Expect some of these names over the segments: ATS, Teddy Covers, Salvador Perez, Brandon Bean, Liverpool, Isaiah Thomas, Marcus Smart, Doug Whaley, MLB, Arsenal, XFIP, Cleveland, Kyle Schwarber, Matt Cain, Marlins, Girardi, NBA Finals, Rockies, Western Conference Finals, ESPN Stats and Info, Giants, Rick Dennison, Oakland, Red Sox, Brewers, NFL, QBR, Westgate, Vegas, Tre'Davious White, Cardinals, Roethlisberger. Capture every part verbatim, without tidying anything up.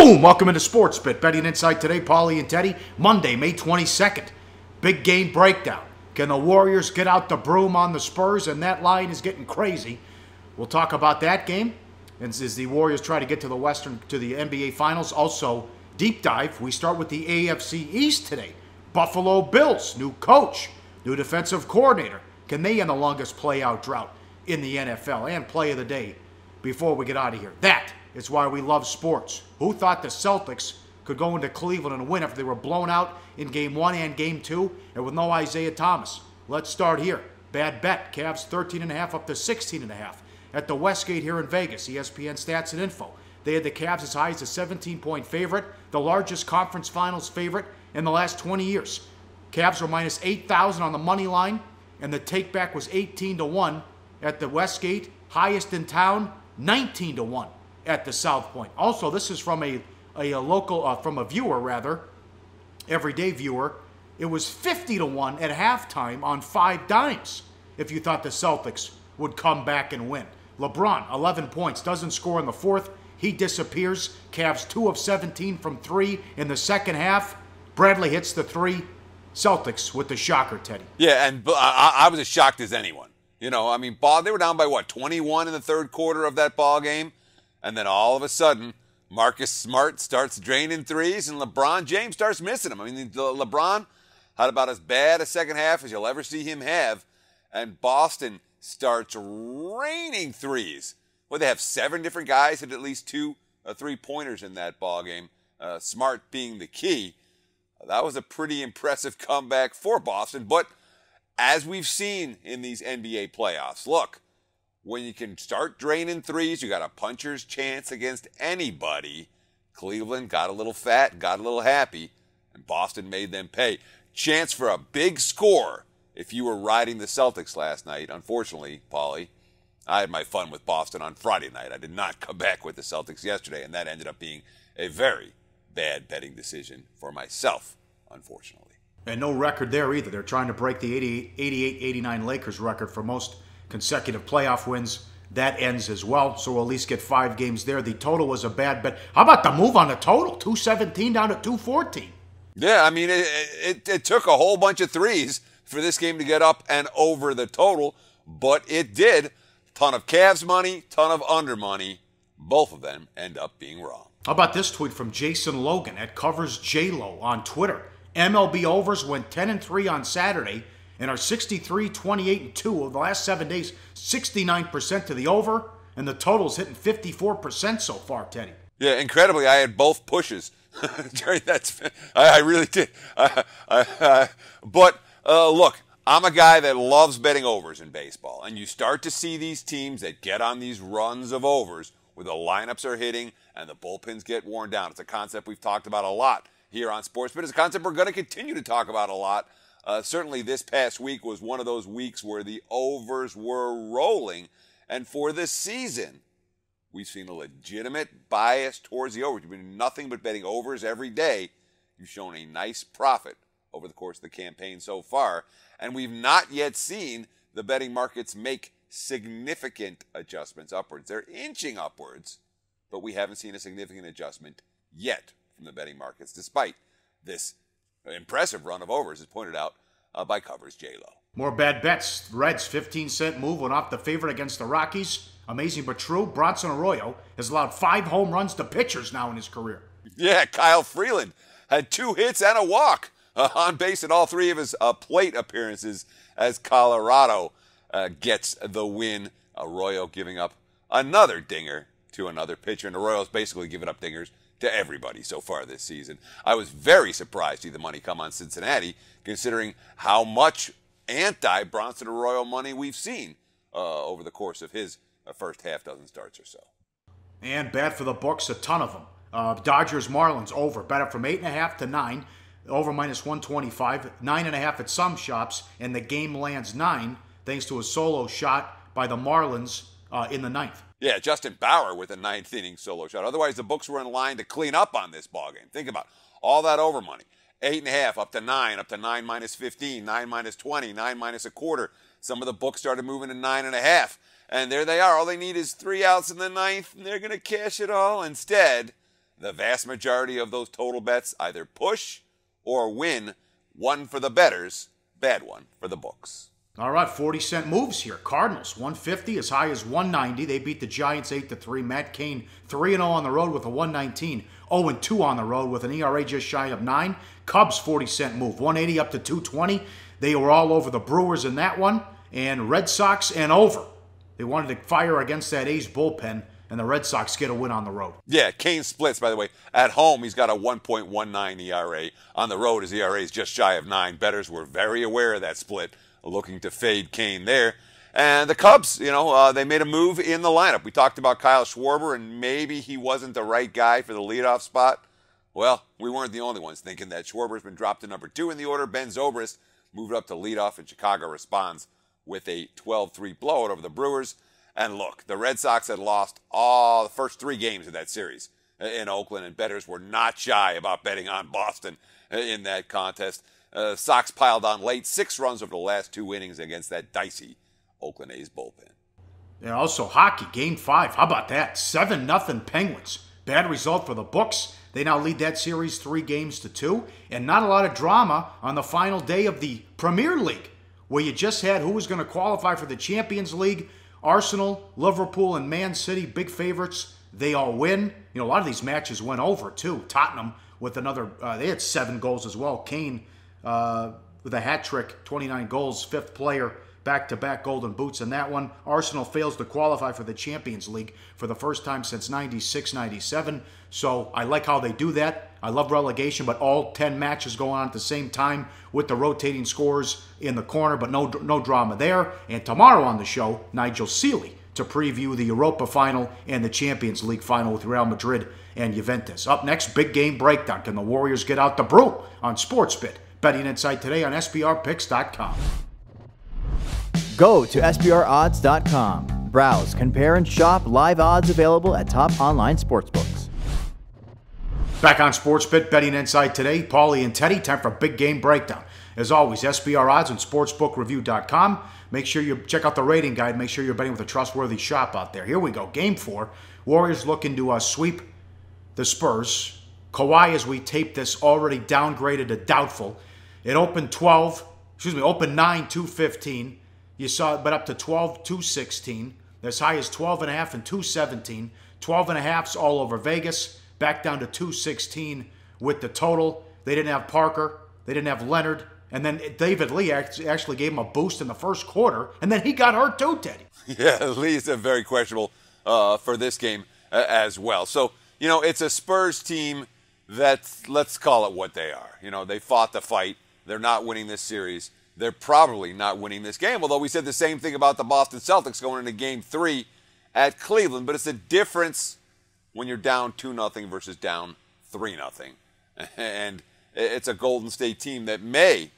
Boom! Welcome into Sportsbit. Betting Insight today, Pauly and Teddy. Monday, May twenty-second. Big game breakdown. Can the Warriors get out the broom on the Spurs? And that line is getting crazy. We'll talk about that game. And as the Warriors try to get to the Western, to the N B A Finals. Also, deep dive. We start with the A F C East today. Buffalo Bills, new coach, new defensive coordinator. Can they end the longest playout drought in the N F L? And play of the day before we get out of here. That is why we love sports. Who thought the Celtics could go into Cleveland and win after they were blown out in game one and game two and with no Isaiah Thomas? Let's start here. Bad bet. Cavs thirteen and a half up to sixteen and a half at the Westgate here in Vegas. E S P N Stats and Info. They had the Cavs as high as a seventeen point favorite, the largest conference finals favorite in the last twenty years. Cavs were minus eight thousand on the money line, and the take-back was eighteen to one at the Westgate. Highest in town, nineteen to one at the South Point. Also, this is from a, a, a local, uh, from a viewer rather, everyday viewer. It was fifty to one at halftime on five dimes if you thought the Celtics would come back and win. LeBron, eleven points, doesn't score in the fourth. He disappears. Cavs two of seventeen from three in the second half. Bradley hits the three. Celtics with the shocker, Teddy. Yeah, and I, I was as shocked as anyone. You know, I mean, ball, they were down by, what, twenty-one in the third quarter of that ball game? And then all of a sudden, Marcus Smart starts draining threes, and LeBron James starts missing them. I mean, LeBron had about as bad a second half as you'll ever see him have. And Boston starts raining threes. Well, they have seven different guys hit at least two uh, three-pointers in that ball game, uh, Smart being the key. That was a pretty impressive comeback for Boston. But as we've seen in these N B A playoffs, look, when you can start draining threes, you got a puncher's chance against anybody. Cleveland got a little fat, got a little happy, and Boston made them pay. Chance for a big score if you were riding the Celtics last night. Unfortunately, Pauly, I had my fun with Boston on Friday night. I did not come back with the Celtics yesterday, and that ended up being a very bad betting decision for myself, unfortunately. And no record there either. They're trying to break the eighty-eight eighty-nine Lakers record for most consecutive playoff wins. That ends as well, so we'll at least get five games there. The total was a bad bet. How about the move on the total? two seventeen down to two fourteen. Yeah, I mean, it, it, it took a whole bunch of threes for this game to get up and over the total, but it did. Ton of Cavs money, ton of under money. Both of them end up being wrong. How about this tweet from Jason Logan at Covers JLo on Twitter? M L B overs went ten and three on Saturday and are sixty-three, twenty-eight, and two over the last seven days, sixty-nine percent to the over, and the total's hitting fifty-four percent so far, Teddy. Yeah, incredibly, I had both pushes. Jerry, that's, I, I really did. I, I, I, but, uh, look, I'm a guy that loves betting overs in baseball, and you start to see these teams that get on these runs of overs where the lineups are hitting and the bullpens get worn down. It's a concept we've talked about a lot here on Sports, but it's a concept we're going to continue to talk about a lot. Uh, certainly this past week was one of those weeks where the overs were rolling, and for this season, we've seen a legitimate bias towards the overs. You've been nothing but betting overs every day. You've shown a nice profit over the course of the campaign so far, and we've not yet seen the betting markets make significant adjustments upwards. They're inching upwards, but we haven't seen a significant adjustment yet from the betting markets, despite this impressive run of overs, as pointed out uh, by Covers JLo. More bad bets. Reds fifteen cent move went off the favorite against the Rockies. Amazing but true. Bronson Arroyo has allowed five home runs to pitchers now in his career. Yeah, Kyle Freeland had two hits and a walk uh, on base in all three of his uh, plate appearances as Colorado Uh, gets the win. Arroyo giving up another dinger to another pitcher. And Arroyo's basically given up dingers to everybody so far this season. I was very surprised to see the money come on Cincinnati, considering how much anti-Bronson Arroyo money we've seen uh, over the course of his uh, first half dozen starts or so. And bad for the books, a ton of them. Uh, Dodgers-Marlins over. Bet up from eight and a half to nine. Over minus one twenty-five. nine and a half at some shops. And the game lands nine. Thanks to a solo shot by the Marlins uh, in the ninth. Yeah, Justin Bauer with a ninth-inning solo shot. Otherwise, the books were in line to clean up on this ballgame. Think about it. All that over money. Eight and a half, up to nine, up to nine minus fifteen, nine minus twenty, nine minus a quarter. Some of the books started moving to nine and a half. And there they are. All they need is three outs in the ninth, and they're going to cash it all. Instead, the vast majority of those total bets either push or win. One for the betters, bad one for the books. All right, forty cent moves here. Cardinals, one fifty, as high as one ninety. They beat the Giants eight to three. Matt Cain, three and oh on the road with a one nineteen. oh and two on the road with an E R A just shy of nine. Cubs, forty cent move, one eighty up to two twenty. They were all over the Brewers in that one. And Red Sox and over. They wanted to fire against that A's bullpen, and the Red Sox get a win on the road. Yeah, Cain splits, by the way. At home, he's got a one point one nine E R A. On the road, his E R A is just shy of nine. Bettors were very aware of that split, looking to fade Cain there. And the Cubs, you know, uh, they made a move in the lineup. We talked about Kyle Schwarber, and maybe he wasn't the right guy for the leadoff spot. Well, we weren't the only ones thinking that. Schwarber's been dropped to number two in the order. Ben Zobrist moved up to leadoff, and Chicago responds with a twelve three blowout over the Brewers. And look, the Red Sox had lost all the first three games of that series in Oakland, and bettors were not shy about betting on Boston in that contest. Uh, Sox piled on late, six runs over the last two innings against that dicey Oakland A's bullpen. And also hockey, game five. How about that? seven nothing Penguins. Bad result for the books. They now lead that series three games to two. And not a lot of drama on the final day of the Premier League, where you just had who was going to qualify for the Champions League. Arsenal, Liverpool, and Man City, big favorites. They all win. You know, a lot of these matches went over, too. Tottenham with another, uh, they had seven goals as well. Kane uh, with a hat trick, twenty-nine goals, fifth player, back-to-back golden boots in that one. Arsenal fails to qualify for the Champions League for the first time since ninety-six ninety-seven. So I like how they do that. I love relegation, but all ten matches going on at the same time with the rotating scores in the corner, but no no drama there. And tomorrow on the show, Nigel Seeley to preview the Europa Final and the Champions League Final with Real Madrid and Juventus. Up next, big game breakdown. Can the Warriors get out the brew on SportsBit? Betting Insight today on S B R Picks dot com. Go to S B R odds dot com. Browse, compare, and shop live odds available at top online sportsbooks. Back on SportsBit, Betting Inside today. Paulie and Teddy, time for a big game breakdown. As always, S B R odds and sportsbook review dot com. Make sure you check out the rating guide. Make sure you're betting with a trustworthy shop out there. Here we go. Game four. Warriors looking to uh, sweep the Spurs. Kawhi, as we tape this, already downgraded to doubtful. It opened twelve. Excuse me, opened nine, two fifteen. You saw it, but up to twelve, two sixteen. As high as twelve and a half and two seventeen. twelve and a half's all over Vegas. Back down to two sixteen with the total. They didn't have Parker. They didn't have Leonard. And then David Lee actually gave him a boost in the first quarter. And then he got hurt too, Teddy. Yeah, Lee's very questionable uh, for this game uh, as well. So, you know, it's a Spurs team that's, let's call it what they are. You know, they fought the fight. They're not winning this series. They're probably not winning this game. Although we said the same thing about the Boston Celtics going into game three at Cleveland. But it's a difference when you're down two nothing versus down three nothing. And it's a Golden State team that may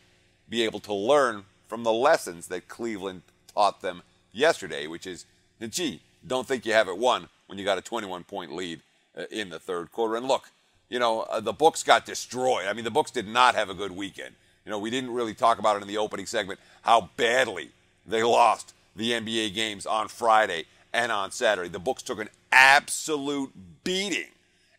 be able to learn from the lessons that Cleveland taught them yesterday, which is, gee, don't think you have it won when you got a twenty-one point lead in the third quarter. And look, you know, the books got destroyed. I mean, the books did not have a good weekend. You know, we didn't really talk about it in the opening segment, how badly they lost the N B A games on Friday and on Saturday. The books took an absolute beating,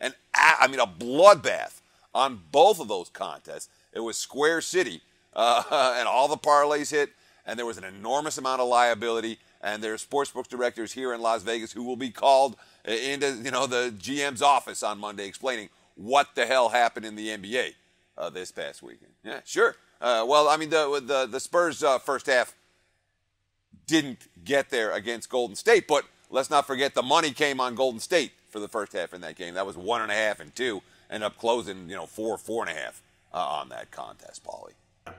and I mean a bloodbath on both of those contests. It was Square City, uh, and all the parlays hit, and there was an enormous amount of liability. And there are sportsbook directors here in Las Vegas who will be called into, you know, the G M's office on Monday, explaining what the hell happened in the N B A uh, this past weekend. Yeah, sure. Uh, well, I mean the the, the Spurs uh, first half didn't get there against Golden State, but let's not forget the money came on Golden State for the first half in that game. That was one and a half and two, and up closing, you know, four, four and a half uh, on that contest, Paulie.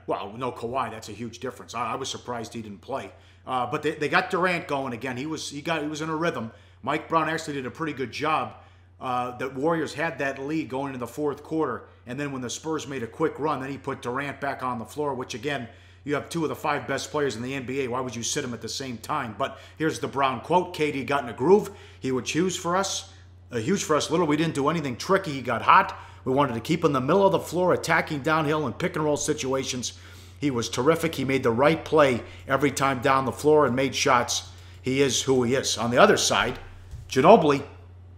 Well, no Kawhi, that's a huge difference. I, I was surprised he didn't play, uh, but they, they got Durant going again. He was he got he was in a rhythm. Mike Brown actually did a pretty good job. Uh, the Warriors had that lead going into the fourth quarter, and then when the Spurs made a quick run, then he put Durant back on the floor, which again, you have two of the five best players in the N B A. Why would you sit them at the same time? But here's the Brown quote. K D got in a groove. He would choose for us. Uh, huge for us. Little, we didn't do anything tricky. He got hot. We wanted to keep him in the middle of the floor, attacking downhill in pick-and-roll situations. He was terrific. He made the right play every time down the floor and made shots. He is who he is. On the other side, Ginobili,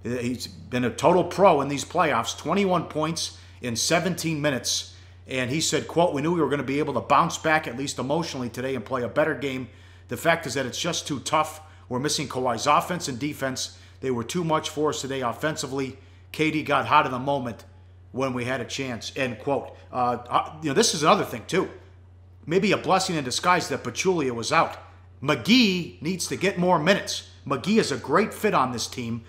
He's been a total pro in these playoffs, twenty-one points in seventeen minutes. And he said, quote, "We knew we were going to be able to bounce back, at least emotionally, today and play a better game. The fact is that it's just too tough. We're missing Kawhi's offense and defense. They were too much for us today offensively. K D got hot in the moment when we had a chance," end quote. Uh, uh, you know, this is another thing, too. Maybe a blessing in disguise that Pachulia was out. McGee needs to get more minutes. McGee is a great fit on this team.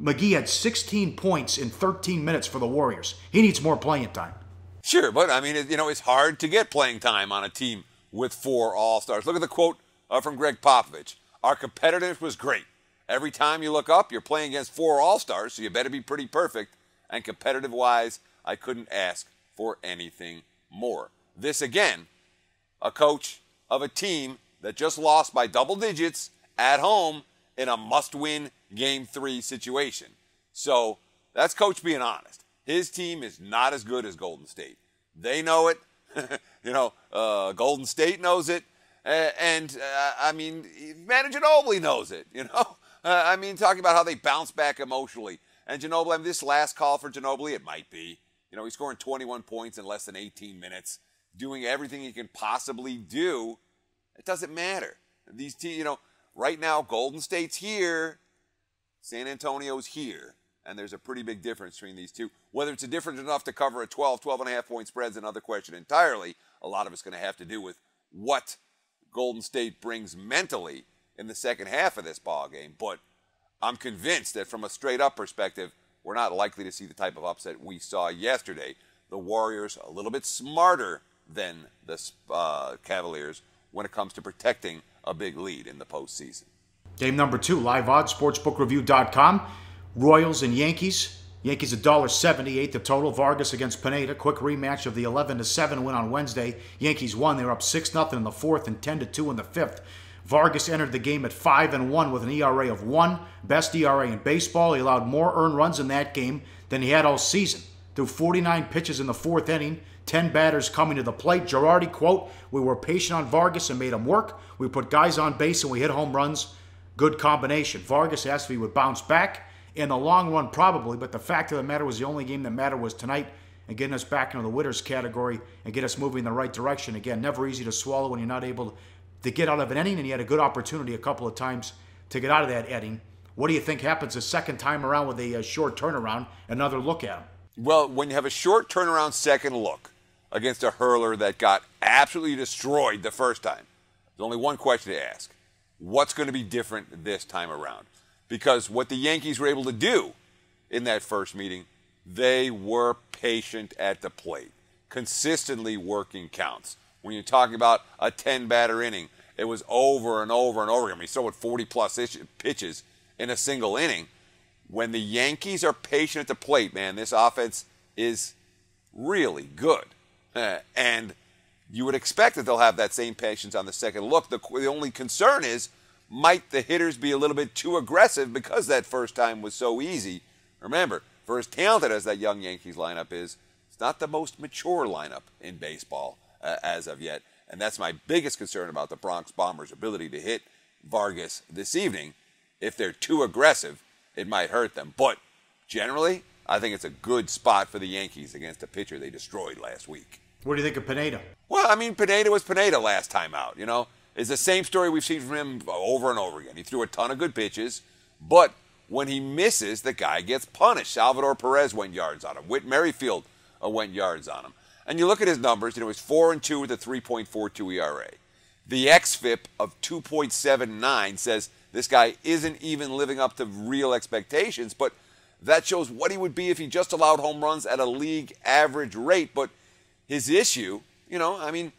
McGee had sixteen points in thirteen minutes for the Warriors. He needs more playing time. Sure, but, I mean, you know, it's hard to get playing time on a team with four All-Stars. Look at the quote uh, from Greg Popovich. "Our competitiveness was great. Every time you look up, you're playing against four All-Stars, so you better be pretty perfect. And competitive-wise, I couldn't ask for anything more." This, again, a coach of a team that just lost by double digits at home in a must-win game three situation. So that's coach being honest. His team is not as good as Golden State. They know it. You know, uh, Golden State knows it. Uh, and, uh, I mean, Manu Ginobili knows it, you know. Uh, I mean, talking about how they bounce back emotionally. And Ginobili, I mean, this last call for Ginobili, it might be. You know, he's scoring twenty-one points in less than eighteen minutes, doing everything he can possibly do. It doesn't matter. These teams, you know, right now, Golden State's here, San Antonio's here, and there's a pretty big difference between these two. Whether it's a difference enough to cover a twelve, twelve and a half point spread is another question entirely. A lot of it's going to have to do with what Golden State brings mentally in the second half of this ball game, but I'm convinced that from a straight-up perspective, we're not likely to see the type of upset we saw yesterday. The Warriors a little bit smarter than the uh, Cavaliers when it comes to protecting a big lead in the postseason. Game number two, live odds, sportsbook review dot com. Royals and Yankees. Yankees one dollar seventy-eight the total. Vargas against Pineda. Quick rematch of the eleven to seven win on Wednesday. Yankees won. They were up six nothing in the fourth and ten to two in the fifth. Vargas entered the game at five and one with an E R A of one. Best E R A in baseball. He allowed more earned runs in that game than he had all season. Threw forty-nine pitches in the fourth inning. ten batters coming to the plate. Girardi, quote, "We were patient on Vargas and made him work. We put guys on base and we hit home runs. Good combination." Vargas asked if he would bounce back. In the long run, probably, but the fact of the matter was the only game that mattered was tonight, and getting us back into the winners category and get us moving in the right direction. Again, never easy to swallow when you're not able to get out of an inning, and he had a good opportunity a couple of times to get out of that inning. What do you think happens the second time around with a uh, short turnaround, another look at him? Well, when you have a short turnaround second look against a hurler that got absolutely destroyed the first time, there's only one question to ask. What's going to be different this time around? Because what the Yankees were able to do in that first meeting, they were patient at the plate, consistently working counts. When you're talking about a ten-batter inning, it was over and over and over again. I mean, so with forty-plus pitches in a single inning. When the Yankees are patient at the plate, man, this offense is really good. And you would expect that they'll have that same patience on the second look. The, the only concern is, might the hitters be a little bit too aggressive because that first time was so easy? Remember, for as talented as that young Yankees lineup is, it's not the most mature lineup in baseball uh, as of yet. And that's my biggest concern about the Bronx Bombers' ability to hit Vargas this evening. If they're too aggressive, it might hurt them. But generally, I think it's a good spot for the Yankees against a pitcher they destroyed last week. What do you think of Pineda? Well, I mean, Pineda was Pineda last time out, you know. It's the same story we've seen from him over and over again. He threw a ton of good pitches, but when he misses, the guy gets punished. Salvador Perez went yards on him. Whit Merrifield went yards on him. And you look at his numbers, you know, he's four and two with a three point four two E R A. The X F I P of two point seven nine says this guy isn't even living up to real expectations, but that shows what he would be if he just allowed home runs at a league average rate. But his issue, you know, I mean,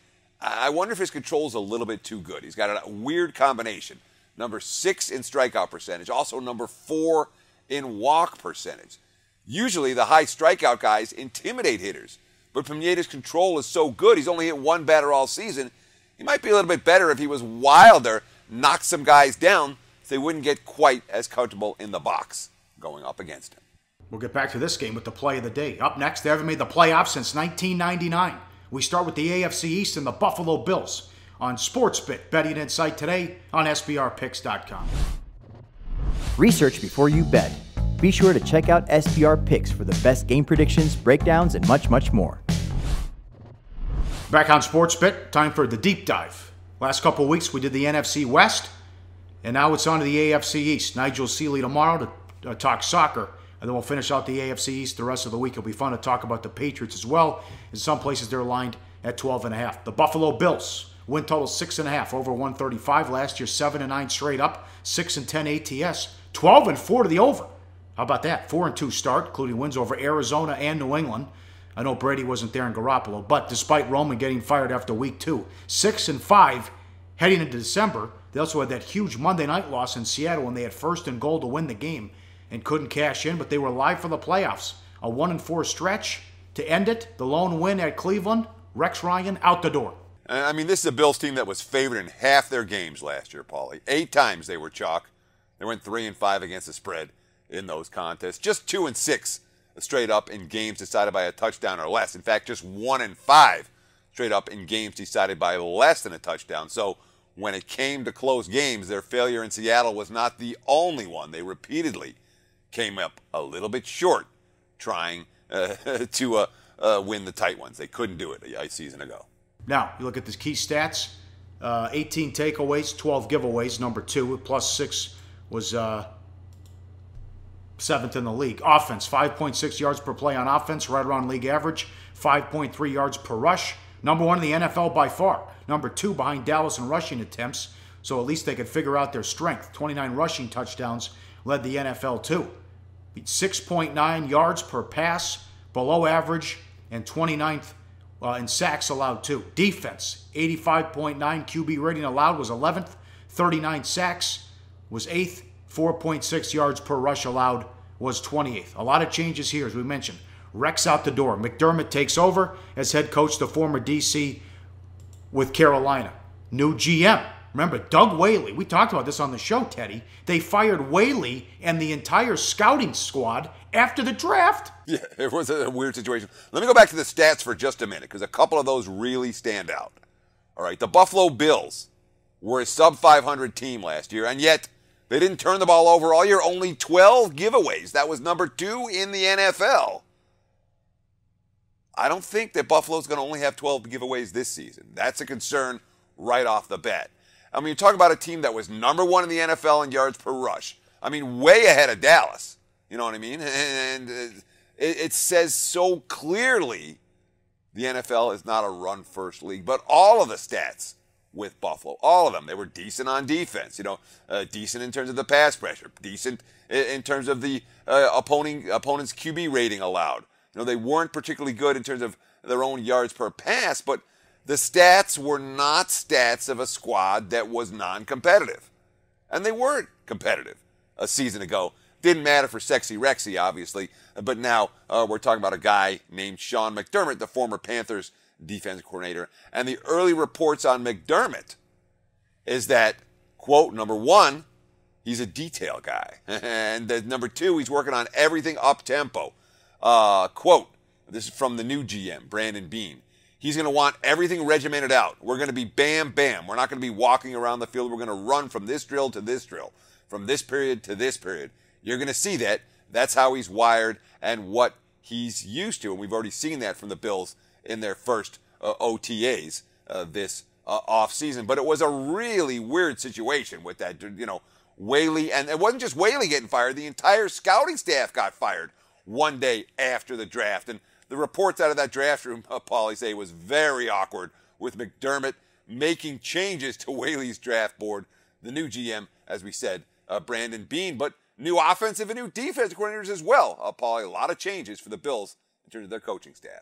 I wonder if his control's a little bit too good. He's got a weird combination. Number six in strikeout percentage, also number four in walk percentage. Usually the high strikeout guys intimidate hitters, but Pineda's control is so good, he's only hit one batter all season. He might be a little bit better if he was wilder, knocked some guys down, so they wouldn't get quite as comfortable in the box going up against him. We'll get back to this game with the play of the day. Up next, they haven't made the playoffs since nineteen ninety-nine. We start with the A F C East and the Buffalo Bills on SportsBit. Betting Insight today on S B R Picks dot com. Research before you bet. Be sure to check out S B R Picks for the best game predictions, breakdowns, and much, much more. Back on SportsBit, time for the deep dive. Last couple of weeks we did the N F C West, and now it's on to the A F C East. Nigel Seeley tomorrow to uh, talk soccer, and then we'll finish out the A F C East the rest of the week. It'll be fun to talk about the Patriots as well. In some places they're lined at twelve and a half. The Buffalo Bills, win total six and a half, over one thirty-five. Last year, seven and nine straight up, six and ten A T S, twelve and four to the over. How about that? four and two start, including wins over Arizona and New England. I know Brady wasn't there in Garoppolo, but despite Roman getting fired after week two, six and five heading into December. They also had that huge Monday night loss in Seattle when they had first and goal to win the game and couldn't cash in, but they were live for the playoffs. A one and four stretch to end it. The lone win at Cleveland. Rex Ryan out the door. I mean, this is a Bills team that was favored in half their games last year, Paulie. Eight times they were chalk. They went three and five against the spread in those contests. Just two and six straight up in games decided by a touchdown or less. In fact, just one and five straight up in games decided by less than a touchdown. So when it came to close games, their failure in Seattle was not the only one. They repeatedly came up a little bit short trying uh, to uh, uh, win the tight ones. They couldn't do it a season ago. Now, you look at the key stats, uh, eighteen takeaways, twelve giveaways, number two, plus six was uh, seventh in the league. Offense, five point six yards per play on offense, right around league average, five point three yards per rush. Number one in the N F L by far. Number two behind Dallas in rushing attempts, so at least they could figure out their strength. twenty-nine rushing touchdowns led the N F L too. six point nine yards per pass, below average, and twenty-ninth Uh, and sacks allowed too. Defense, eighty-five point nine Q B rating allowed was eleventh. thirty-nine sacks was eighth. four point six yards per rush allowed was twenty-eighth. A lot of changes here, as we mentioned. Rex out the door. McDermott takes over as head coach, the former D C with Carolina. New G M. Remember, Doug Whaley. We talked about this on the show, Teddy. They fired Whaley and the entire scouting squad after the draft. Yeah, it was a weird situation. Let me go back to the stats for just a minute, because a couple of those really stand out. All right, the Buffalo Bills were a sub five hundred team last year, and yet they didn't turn the ball over all year. Only twelve giveaways. That was number two in the N F L. I don't think that Buffalo's going to only have twelve giveaways this season. That's a concern right off the bat. I mean, you're talking about a team that was number one in the N F L in yards per rush. I mean, way ahead of Dallas. You know what I mean? And it, it says so clearly the N F L is not a run-first league. But all of the stats with Buffalo, all of them, they were decent on defense. You know, uh, decent in terms of the pass pressure, decent in terms of the uh, opponent, opponent's Q B rating allowed. You know, they weren't particularly good in terms of their own yards per pass, but the stats were not stats of a squad that was non-competitive. And they weren't competitive a season ago. Didn't matter for Sexy Rexy, obviously. But now uh, we're talking about a guy named Sean McDermott, the former Panthers defensive coordinator. And the early reports on McDermott is that, quote, number one, he's a detail guy. And then number two, he's working on everything up-tempo. Uh, quote, this is from the new G M, Brandon Bean. He's going to want everything regimented out. We're going to be bam, bam. We're not going to be walking around the field. We're going to run from this drill to this drill, from this period to this period. You're going to see that. That's how he's wired and what he's used to. And we've already seen that from the Bills in their first uh, O T As uh, this uh, offseason. But it was a really weird situation with that, you know, Whaley. And it wasn't just Whaley getting fired. The entire scouting staff got fired one day after the draft. And the reports out of that draft room, uh, Pauly, say, was very awkward, with McDermott making changes to Whaley's draft board. The new G M, as we said, uh, Brandon Bean, but new offensive and new defensive coordinators as well. Uh, Pauly, a lot of changes for the Bills in terms of their coaching staff.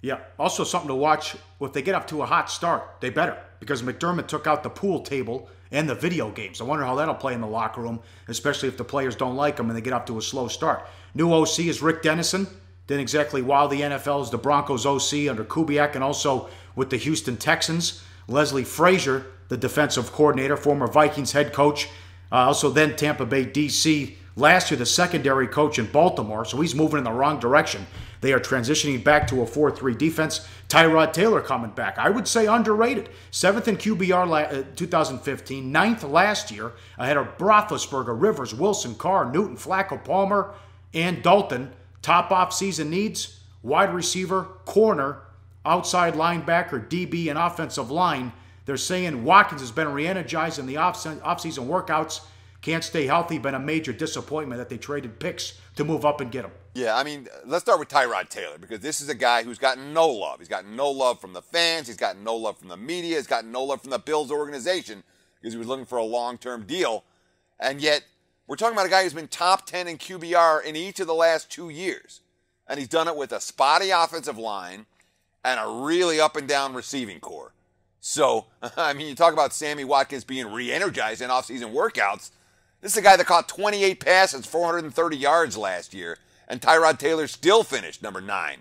Yeah, also something to watch. If they get up to a hot start, they better, because McDermott took out the pool table and the video games. I wonder how that'll play in the locker room, especially if the players don't like them and they get up to a slow start. New O C is Rick Dennison. Then exactly while the N F L is the Broncos O C under Kubiak, and also with the Houston Texans, Leslie Frazier, the defensive coordinator, former Vikings head coach, uh, also then Tampa Bay D C, last year the secondary coach in Baltimore, so he's moving in the wrong direction. They are transitioning back to a four three defense. Tyrod Taylor coming back. I would say underrated. Seventh in Q B R two thousand fifteen, ninth last year, ahead of Roethlisberger, Rivers, Wilson, Carr, Newton, Flacco, Palmer, and Dalton. Top offseason needs, wide receiver, corner, outside linebacker, D B, and offensive line. They're saying Watkins has been re-energized in the offseason workouts. Can't stay healthy. Been a major disappointment that they traded picks to move up and get him. Yeah, I mean, let's start with Tyrod Taylor, because this is a guy who's gotten no love. He's gotten no love from the fans. He's gotten no love from the media. He's gotten no love from the Bills organization, because he was looking for a long-term deal. And yet, we're talking about a guy who's been top ten in Q B R in each of the last two years. And he's done it with a spotty offensive line and a really up-and-down receiving corps. So, I mean, you talk about Sammy Watkins being re-energized in off-season workouts. This is a guy that caught twenty-eight passes, four hundred thirty yards last year, and Tyrod Taylor still finished number nine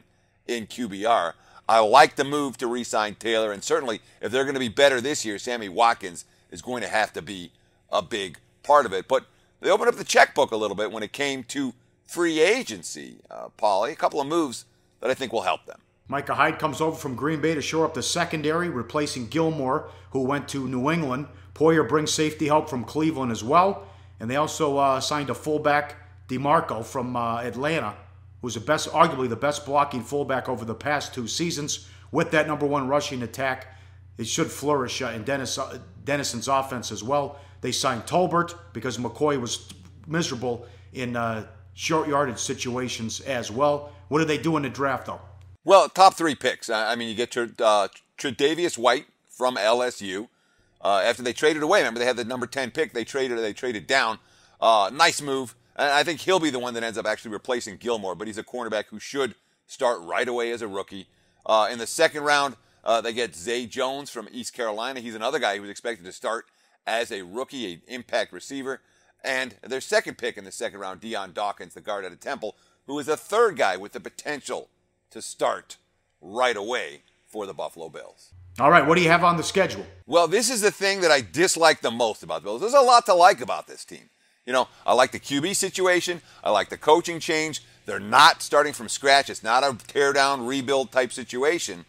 in Q B R. I like the move to re-sign Taylor, and certainly if they're going to be better this year, Sammy Watkins is going to have to be a big part of it. But they opened up the checkbook a little bit when it came to free agency, uh, Pauly. A couple of moves that I think will help them. Micah Hyde comes over from Green Bay to shore up the secondary, replacing Gilmore, who went to New England. Poyer brings safety help from Cleveland as well. And they also uh, signed a fullback, DeMarco, from uh, Atlanta, who's the best, arguably the best blocking fullback over the past two seasons. With that number one rushing attack, it should flourish uh, in Dennis, uh, Dennison's offense as well. They signed Tolbert because McCoy was miserable in uh, short yardage situations as well. What do they do in the draft, though? Well, top three picks. I mean, you get your uh, Tre'Davious White from L S U. Uh, after they traded away, remember they had the number ten pick. They traded, they traded down. Uh, nice move, and I think he'll be the one that ends up actually replacing Gilmore. But he's a cornerback who should start right away as a rookie. Uh, in the second round, uh, they get Zay Jones from East Carolina. He's another guy who was expected to start as a rookie, an impact receiver. And their second pick in the second round, Deion Dawkins, the guard out of Temple, who is the third guy with the potential to start right away for the Buffalo Bills. All right, what do you have on the schedule? Well, this is the thing that I dislike the most about the Bills. There's a lot to like about this team. You know, I like the Q B situation. I like the coaching change. They're not starting from scratch. It's not a tear-down, rebuild-type situation.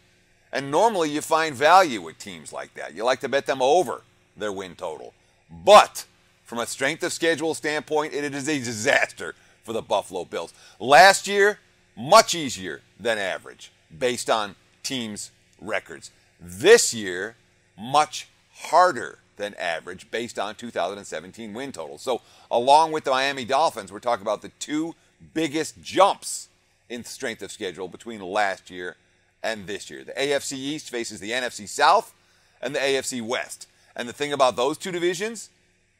And normally you find value with teams like that. You like to bet them over their win total. But from a strength of schedule standpoint, it is a disaster for the Buffalo Bills. Last year, much easier than average based on teams' records. This year, much harder than average based on two thousand seventeen win totals. So along with the Miami Dolphins, we're talking about the two biggest jumps in strength of schedule between last year and this year. The A F C East faces the N F C South and the A F C West. And the thing about those two divisions,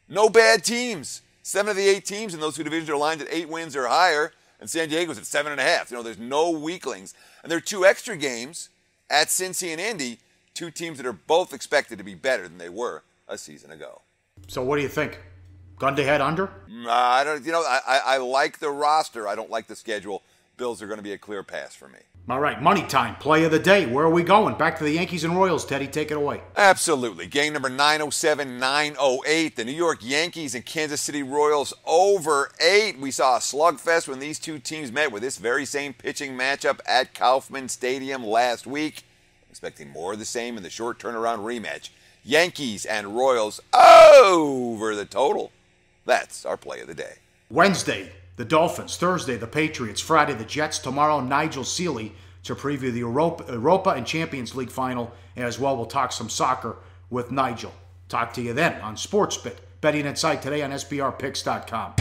no bad teams. Seven of the eight teams in those two divisions are lined at eight wins or higher, and San Diego's at seven and a half. You know, there's no weaklings. And there are two extra games at Cincy and Indy, two teams that are both expected to be better than they were a season ago. So what do you think? Gun to head under? Uh, I don't, you know, I, I like the roster. I don't like the schedule. Bills are going to be a clear pass for me. All right, money time, play of the day. Where are we going? Back to the Yankees and Royals, Teddy. Take it away. Absolutely. Game number nine oh seven, nine oh eight. The New York Yankees and Kansas City Royals over eight. We saw a slugfest when these two teams met with this very same pitching matchup at Kauffman Stadium last week. Expecting more of the same in the short turnaround rematch. Yankees and Royals over the total. That's our play of the day. Wednesday, the Dolphins. Thursday, the Patriots. Friday, the Jets. Tomorrow, Nigel Seeley to preview the Europa, Europa and Champions League final. And as well, we'll talk some soccer with Nigel. Talk to you then on SportsBit. Betting Inside today on S B R Picks dot com.